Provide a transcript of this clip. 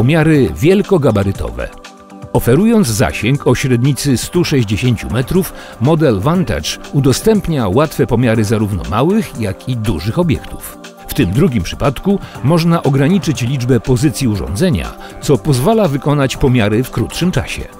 pomiary wielkogabarytowe. Oferując zasięg o średnicy 160 metrów, model Vantage udostępnia łatwe pomiary zarówno małych, jak i dużych obiektów. W tym drugim przypadku można ograniczyć liczbę pozycji urządzenia, co pozwala wykonać pomiary w krótszym czasie.